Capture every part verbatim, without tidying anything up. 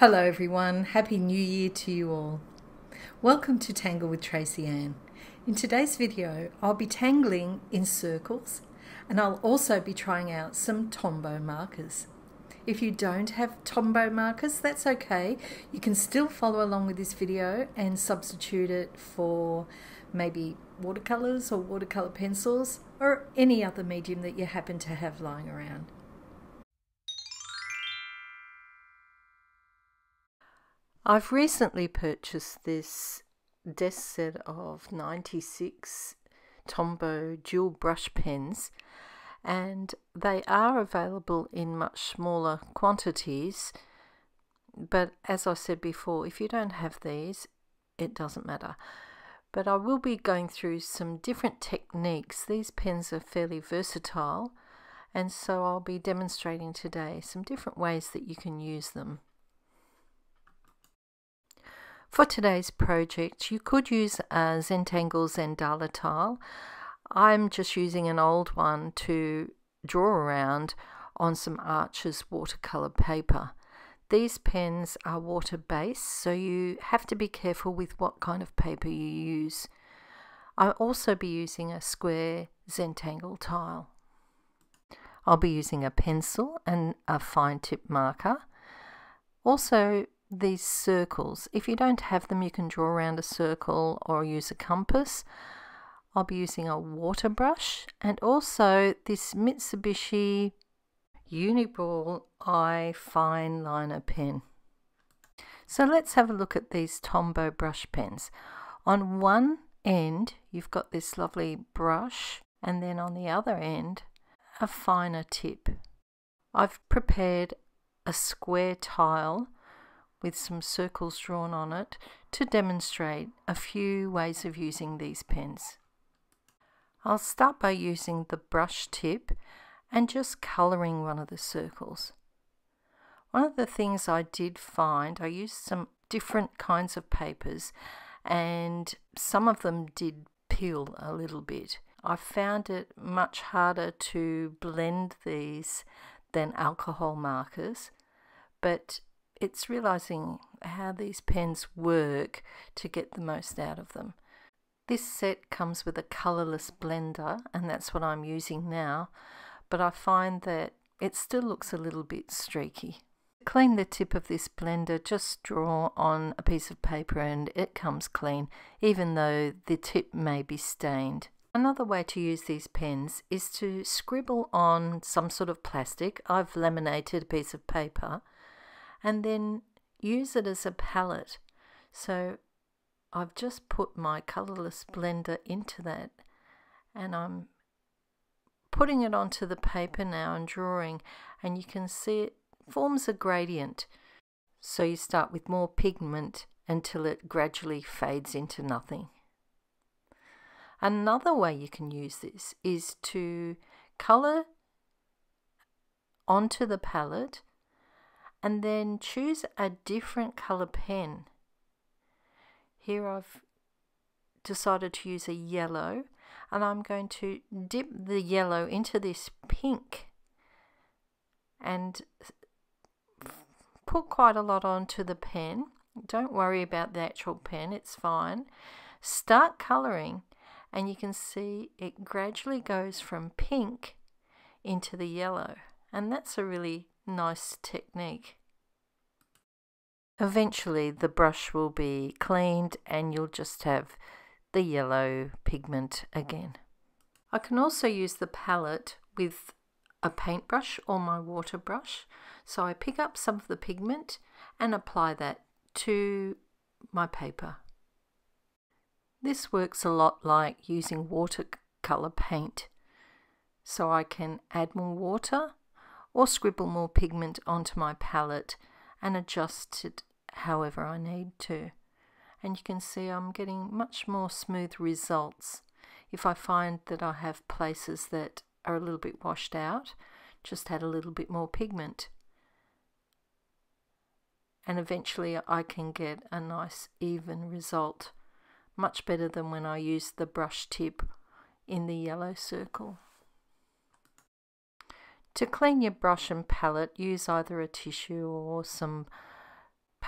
Hello everyone, Happy New Year to you all. Welcome to Tangle with Tracy Anne. In today's video I'll be tangling in circles and I'll also be trying out some Tombow markers. If you don't have Tombow markers, that's okay. You can still follow along with this video and substitute it for maybe watercolours or watercolour pencils or any other medium that you happen to have lying around. I've recently purchased this desk set of ninety-six Tombow dual brush pens, and they are available in much smaller quantities, but as I said before, if you don't have these it doesn't matter. But I will be going through some different techniques. These pens are fairly versatile, and so I'll be demonstrating today some different ways that you can use them. For today's project, you could use a Zentangle Zendala tile. I'm just using an old one to draw around on some Arches watercolour paper. These pens are water-based, so you have to be careful with what kind of paper you use. I'll also be using a square Zentangle tile. I'll be using a pencil and a fine tip marker. Also, these circles, if you don't have them you can draw around a circle or use a compass. I'll be using a water brush and also this Mitsubishi Uni-ball Eye Fine Liner Pen. So let's have a look at these Tombow brush pens. On one end you've got this lovely brush, and then on the other end a finer tip. I've prepared a square tile with some circles drawn on it to demonstrate a few ways of using these pens. I'll start by using the brush tip and just colouring one of the circles. One of the things I did find, I used some different kinds of papers and some of them did peel a little bit. I found it much harder to blend these than alcohol markers, but it's realising how these pens work to get the most out of them. This set comes with a colourless blender, and that's what I'm using now, but I find that it still looks a little bit streaky. To clean the tip of this blender, just draw on a piece of paper and it comes clean, even though the tip may be stained. Another way to use these pens is to scribble on some sort of plastic. I've laminated a piece of paper and then use it as a palette. So I've just put my colourless blender into that and I'm putting it onto the paper now and drawing, and you can see it forms a gradient. So you start with more pigment until it gradually fades into nothing. Another way you can use this is to colour onto the palette and then choose a different colour pen. Here I've decided to use a yellow, and I'm going to dip the yellow into this pink and put quite a lot onto the pen. Don't worry about the actual pen, it's fine. Start colouring and you can see it gradually goes from pink into the yellow, and that's a really nice technique. Eventually the brush will be cleaned and you'll just have the yellow pigment again. I can also use the palette with a paintbrush or my water brush. So I pick up some of the pigment and apply that to my paper. This works a lot like using watercolour paint. So I can add more water or scribble more pigment onto my palette and adjust it however I need to. And you can see I'm getting much more smooth results. If I find that I have places that are a little bit washed out, just add a little bit more pigment. And eventually I can get a nice even result, much better than when I used the brush tip in the yellow circle. To clean your brush and palette, use either a tissue or some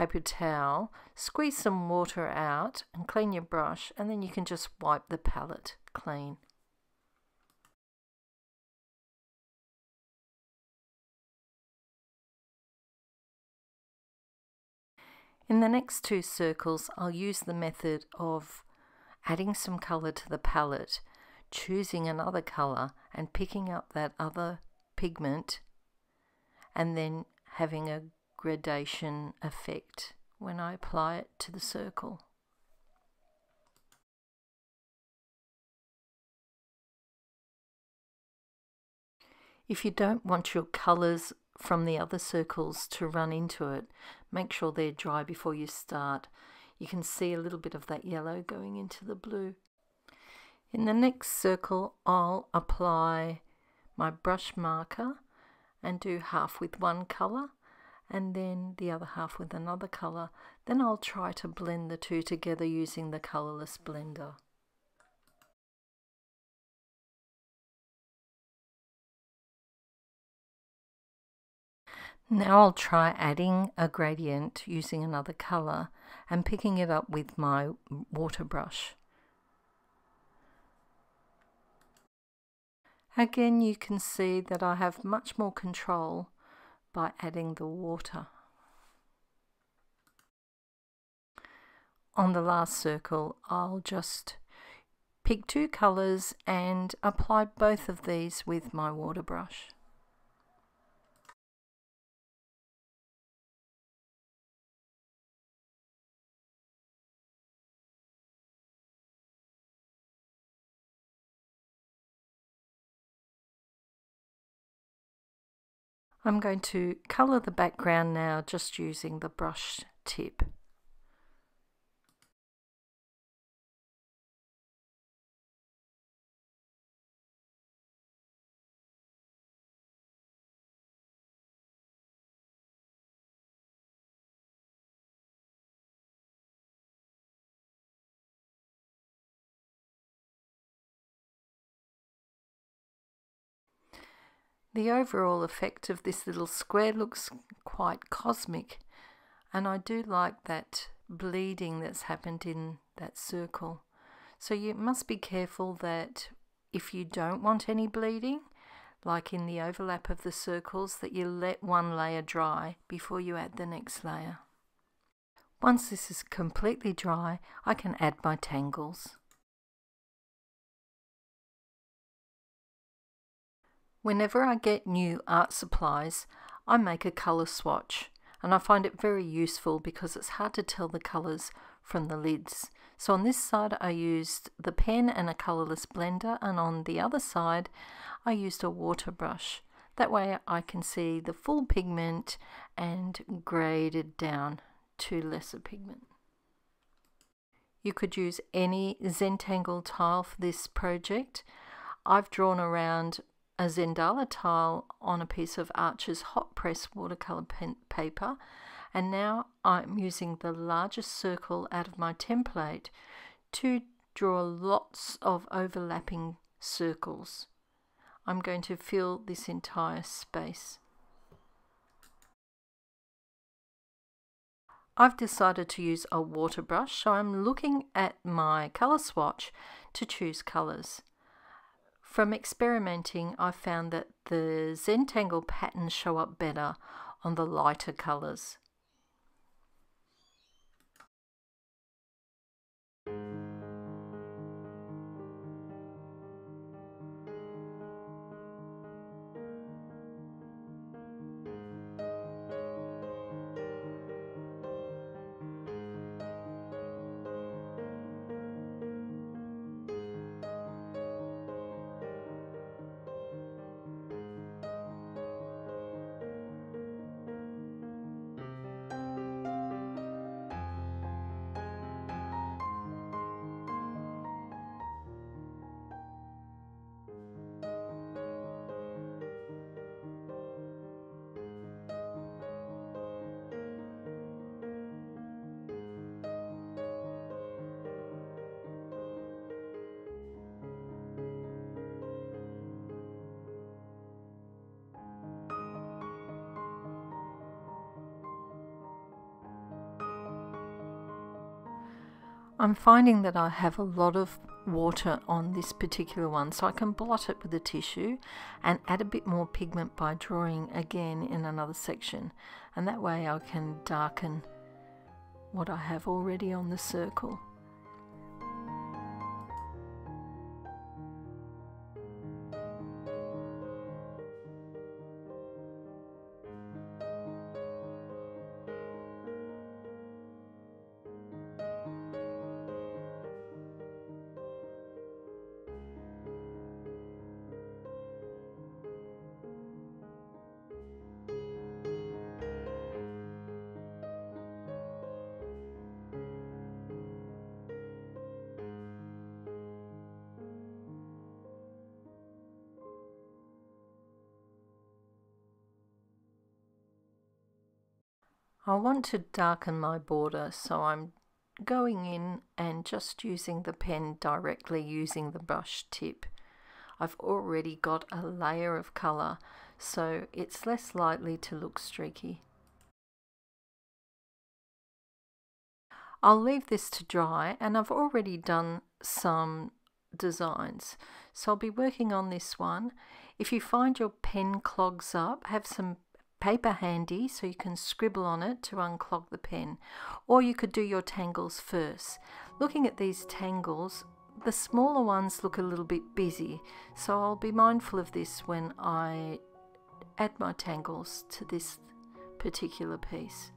paper towel, squeeze some water out and clean your brush, and then you can just wipe the palette clean. In the next two circles, I'll use the method of adding some colour to the palette, choosing another colour and picking up that other pigment, and then having a gradation effect when I apply it to the circle. If you don't want your colours from the other circles to run into it, make sure they're dry before you start. You can see a little bit of that yellow going into the blue. In the next circle, I'll apply my brush marker and do half with one colour and then the other half with another colour. Then I'll try to blend the two together using the colourless blender. Now I'll try adding a gradient using another colour and picking it up with my water brush. Again, you can see that I have much more control by adding the water. On the last circle, I'll just pick two colours and apply both of these with my water brush. I'm going to colour the background now just using the brush tip. The overall effect of this little square looks quite cosmic, and I do like that bleeding that's happened in that circle. So you must be careful that if you don't want any bleeding, like in the overlap of the circles, that you let one layer dry before you add the next layer. Once this is completely dry, I can add my tangles. Whenever I get new art supplies, I make a colour swatch, and I find it very useful because it's hard to tell the colours from the lids. So on this side I used the pen and a colourless blender, and on the other side I used a water brush. That way I can see the full pigment and grade it down to lesser pigment. You could use any Zentangle tile for this project. I've drawn around a Zendala tile on a piece of Arches hot press watercolour paper, and now I'm using the largest circle out of my template to draw lots of overlapping circles. I'm going to fill this entire space. I've decided to use a water brush, so I'm looking at my colour swatch to choose colours. From experimenting, I found that the Zentangle patterns show up better on the lighter colours. I'm finding that I have a lot of water on this particular one, so I can blot it with a tissue and add a bit more pigment by drawing again in another section, and that way I can darken what I have already on the circle. I want to darken my border, so I'm going in and just using the pen directly using the brush tip. I've already got a layer of colour, so it's less likely to look streaky. I'll leave this to dry, and I've already done some designs, so I'll be working on this one. If you find your pen clogs up, have some paper handy so you can scribble on it to unclog the pen, or you could do your tangles first. Looking at these tangles, the smaller ones look a little bit busy, so I'll be mindful of this when I add my tangles to this particular piece.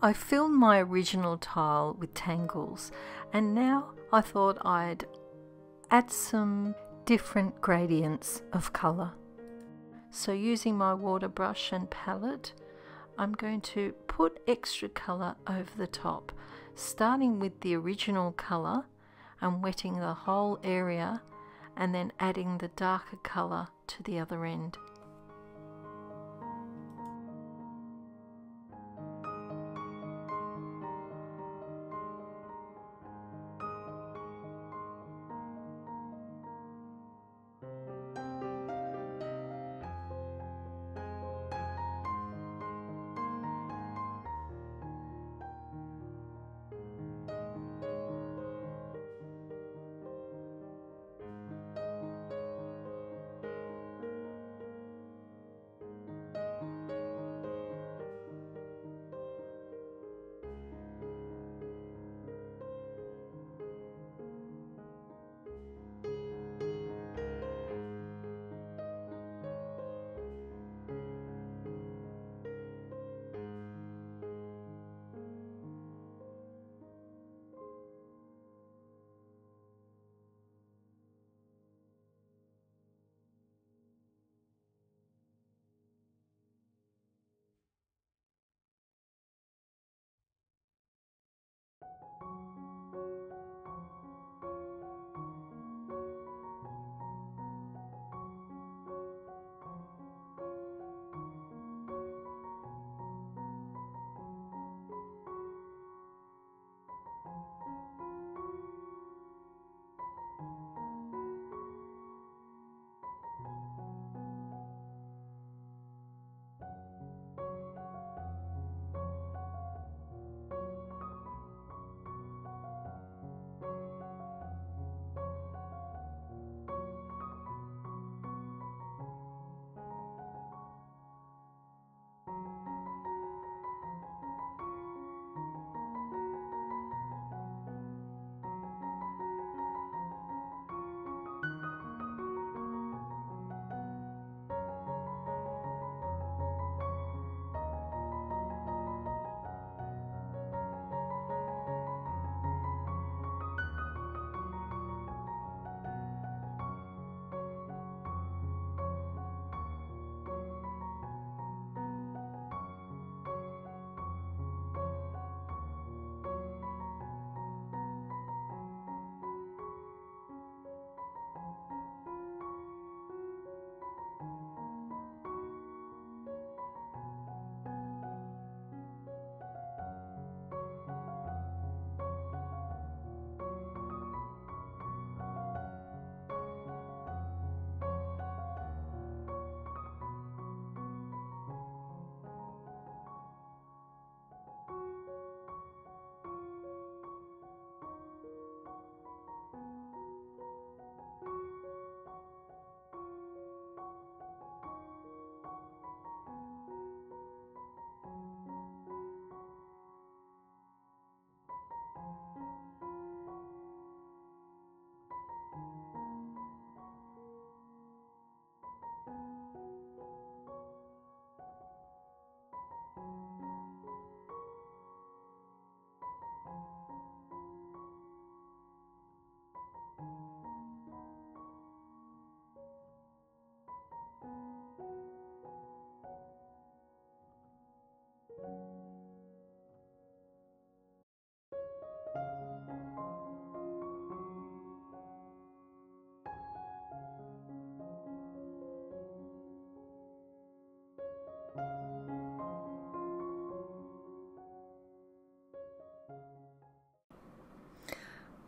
I filled my original tile with tangles, and now I thought I'd add some different gradients of colour. So using my water brush and palette, I'm going to put extra colour over the top, starting with the original colour and wetting the whole area, and then adding the darker colour to the other end.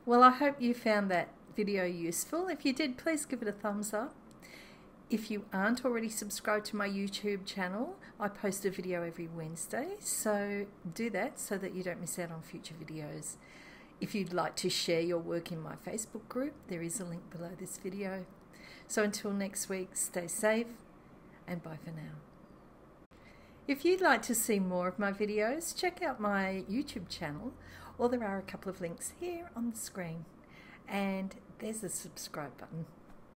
Well, I hope you found that video useful. If you did, please give it a thumbs up. If you aren't already subscribed to my YouTube channel, I post a video every Wednesday, so do that so that you don't miss out on future videos. If you'd like to share your work in my Facebook group, there is a link below this video. So until next week, stay safe and bye for now. If you'd like to see more of my videos, check out my YouTube channel, or there are a couple of links here on the screen, and there's a subscribe button.